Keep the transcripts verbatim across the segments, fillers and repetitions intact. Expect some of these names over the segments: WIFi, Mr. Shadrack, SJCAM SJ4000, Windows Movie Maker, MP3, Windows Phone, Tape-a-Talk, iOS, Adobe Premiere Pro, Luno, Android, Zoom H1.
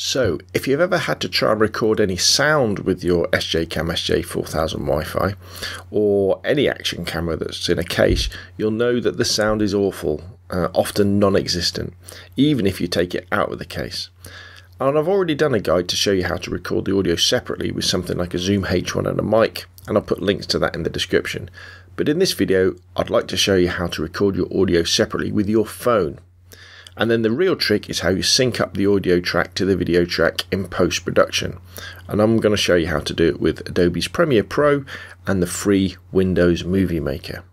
So if you've ever had to try and record any sound with your S J CAM S J four thousand Wi-Fi or any action camera that's in a case, you'll know that the sound is awful, uh, often non-existent, even if you take it out of the case. And I've already done a guide to show you how to record the audio separately with something like a Zoom H one and a mic, and I'll put links to that in the description. But in this video, I'd like to show you how to record your audio separately with your phone. And then the real trick is how you sync up the audio track to the video track in post-production. And I'm going to show you how to do it with Adobe's Premiere Pro and the free Windows Movie Maker.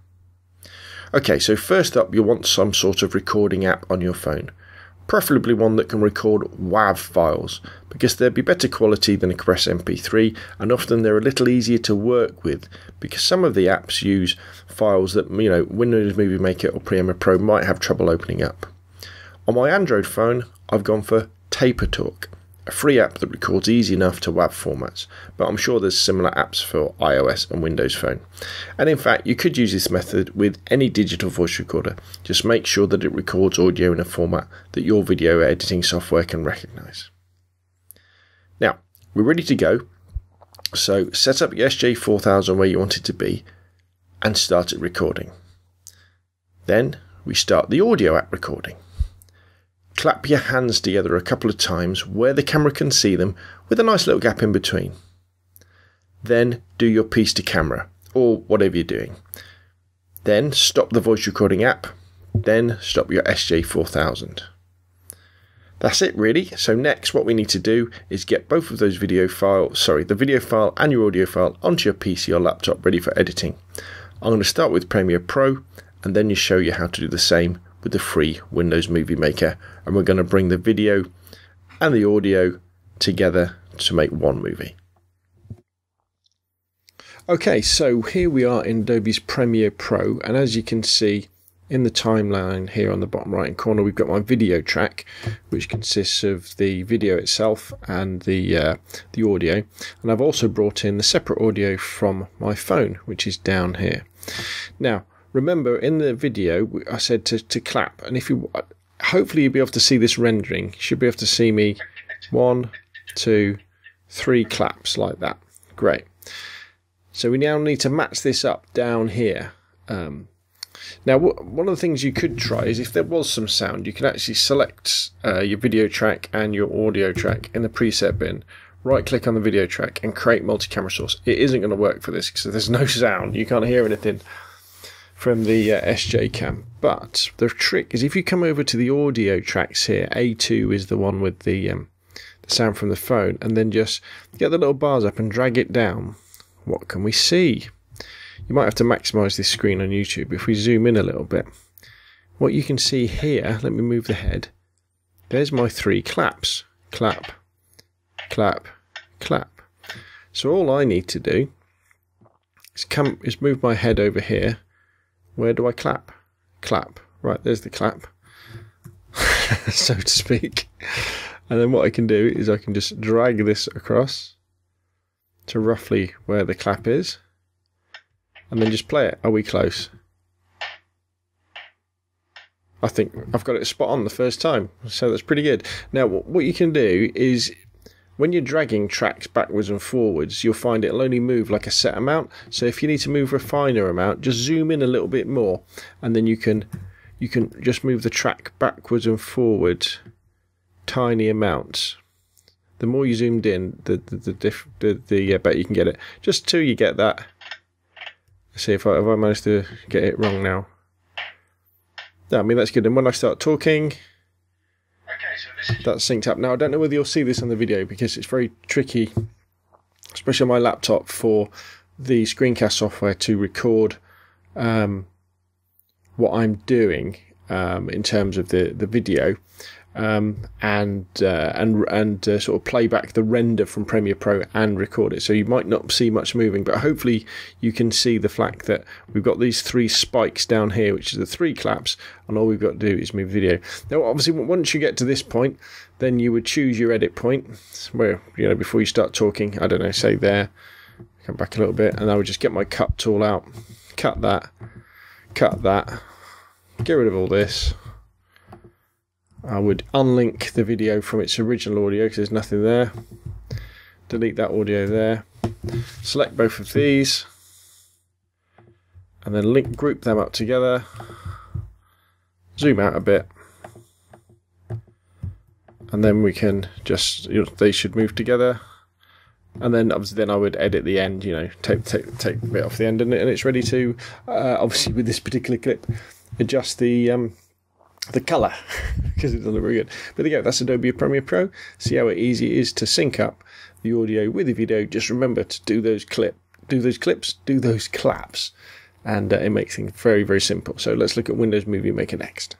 Okay, so first up, you'll want some sort of recording app on your phone. Preferably one that can record W A V files, because they'd be better quality than a compressed M P three, and often they're a little easier to work with, because some of the apps use files that, you know, Windows Movie Maker or Premiere Pro might have trouble opening up. On my Android phone, I've gone for Tape-a-Talk, a free app that records easy enough to W A V formats, but I'm sure there's similar apps for iOS and Windows Phone. And in fact, you could use this method with any digital voice recorder. Just make sure that it records audio in a format that your video editing software can recognize. Now, we're ready to go. So set up your S J four thousand where you want it to be and start it recording. Then we start the audio app recording. Clap your hands together a couple of times where the camera can see them, with a nice little gap in between. Then do your piece to camera, or whatever you're doing. Then stop the voice recording app. Then stop your S J four thousand. That's it really. So next what we need to do is get both of those video files, sorry, the video file and your audio file onto your P C or laptop ready for editing. I'm going to start with Premiere Pro and then show you how to do the same with the free Windows Movie Maker, and we're going to bring the video and the audio together to make one movie. Okay, so here we are in Adobe's Premiere Pro, and as you can see in the timeline here on the bottom right hand corner, we've got my video track, which consists of the video itself and the uh, the audio, and I've also brought in the separate audio from my phone, which is down here. Now, remember, in the video, I said to, to clap, and if you, hopefully you'll be able to see this rendering. You should be able to see me one, two, three claps like that. Great. So we now need to match this up down here. Um, now, one of the things you could try is if there was some sound, you could actually select uh, your video track and your audio track in the preset bin. Right-click on the video track and create multi-camera source. It isn't going to work for this because there's no sound. You can't hear anything from the uh, S J CAM, but the trick is if you come over to the audio tracks here, A two is the one with the, um, the sound from the phone, and then just get the little bars up and drag it down. What can we see? You might have to maximize this screen on YouTube. If we zoom in a little bit, what you can see here, let me move the head, there's my three claps. Clap, clap, clap. So all I need to do is, come, is move my head over here. Where do I clap? Clap. Right, there's the clap, so to speak. And then what I can do is I can just drag this across to roughly where the clap is and then just play it. Are we close? I think I've got it spot on the first time, so that's pretty good. Now, what you can do is when you're dragging tracks backwards and forwards, you'll find it'll only move like a set amount. So if you need to move a finer amount, just zoom in a little bit more, and then you can you can just move the track backwards and forwards tiny amounts. The more you zoomed in, the the the, diff, the, the yeah, better you can get it. Just till you get that. Let's see if I if I managed to get it wrong now. No, I mean that's good. And when I start talking, that's synced up. Now, I don't know whether you'll see this on the video because it's very tricky, especially on my laptop, for the screencast software to record um, what I'm doing um, in terms of the the video um, and uh, and and uh, sort of play back the render from Premiere Pro and record it. So you might not see much moving, but hopefully you can see the fact that we've got these three spikes down here, which is the three claps, and all we've got to do is move video. Now, obviously, once you get to this point, then you would choose your edit point where, you know, before you start talking, I don't know, say there, come back a little bit, and I would just get my cut tool out, cut that, cut that, get rid of all this. I would unlink the video from its original audio because there's nothing there. Delete that audio there. Select both of these and then link group them up together. Zoom out a bit. And then we can just, you know, they should move together. And then obviously then I would edit the end, you know, take take take a bit off the end, and, and it's ready to uh, obviously with this particular clip adjust the um, the colour because it doesn't look very good. But there you go, that's Adobe Premiere Pro. See how easy it is to sync up the audio with the video. Just remember to do those clip, do those clips, do those claps, and uh, it makes things very very simple. So let's look at Windows Movie Maker next.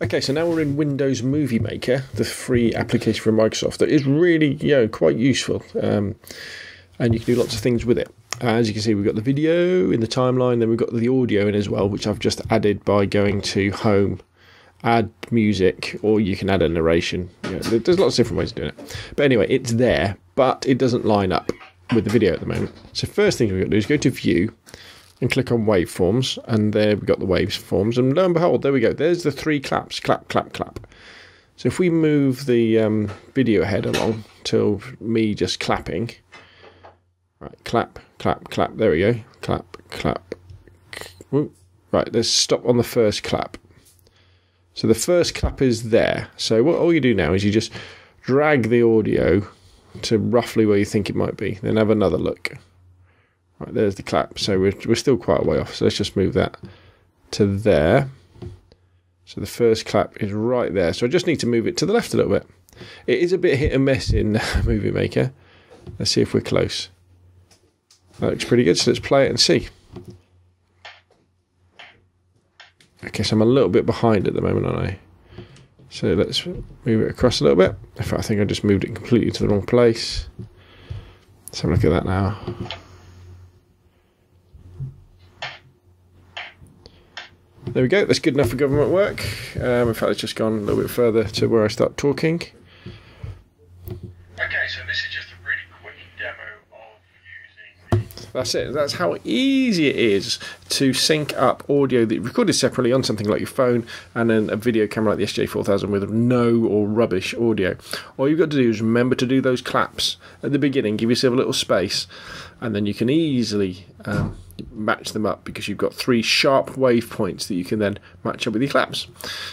Okay, so now we're in Windows Movie Maker, the free application from Microsoft that is really, you know, quite useful, um, and you can do lots of things with it. Uh, as you can see, we've got the video in the timeline, then we've got the audio in as well, which I've just added by going to Home, Add Music, or you can add a narration. You know, there's lots of different ways of doing it. But anyway, it's there, but it doesn't line up with the video at the moment. So first thing we've got to do is go to View and click on waveforms, and there we've got the waveforms, and lo and behold, there we go, there's the three claps, clap, clap, clap. So if we move the um, video head along till me just clapping, right, clap, clap, clap, there we go, clap, clap, whoop. Right, let's stop on the first clap. So the first clap is there, so what all you do now is you just drag the audio to roughly where you think it might be, then have another look. Right, there's the clap, so we're, we're still quite a way off, so let's just move that to there. So the first clap is right there, so I just need to move it to the left a little bit. It is a bit hit and miss in Movie Maker. Let's see if we're close. That looks pretty good, so let's play it and see. Okay, so I'm a little bit behind at the moment, aren't I? So let's move it across a little bit. In fact, I think I just moved it completely to the wrong place. Let's have a look at that now. There we go, that's good enough for government work. Um, in fact, it's just gone a little bit further to where I start talking. Okay, so this is just a really quick demo of using the... That's it, that's how easy it is to sync up audio that you've recorded separately on something like your phone and then a video camera like the S J four thousand with no or rubbish audio. All you've got to do is remember to do those claps at the beginning, give yourself a little space, and then you can easily... Um, match them up because you've got three sharp wave points that you can then match up with your claps.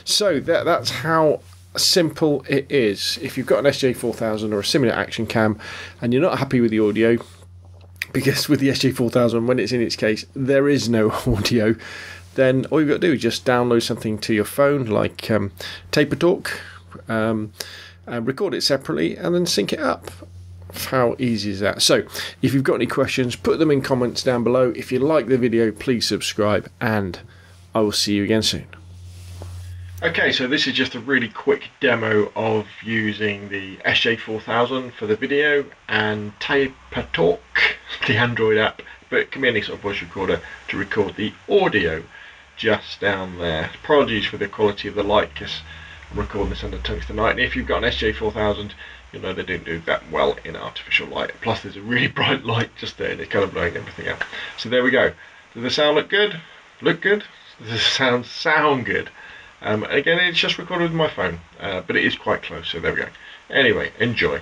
So that, that's how simple it is. If you've got an S J four thousand or a similar action cam and you're not happy with the audio, because with the S J four thousand when it's in its case there is no audio, then all you've got to do is just download something to your phone like um, Tape-a-Talk, um, and record it separately and then sync it up. How easy is that? So if you've got any questions, put them in comments down below. If you like the video, please subscribe, and I will see you again soon. Okay, so this is just a really quick demo of using the S J four thousand for the video and Tape-a-Talk, the Android app, but it can be any sort of voice recorder, to record the audio just down there. Apologies for the quality of the light because I'm recording this under tungsten light, and if you've got an S J four thousand you'll know they don't do that well in artificial light. Plus there's a really bright light just there and it's kind of blowing everything out. So there we go. Does the sound look good? Look good? Does the sound sound good? Um, again, it's just recorded with my phone, uh, but it is quite close, so there we go. Anyway, enjoy.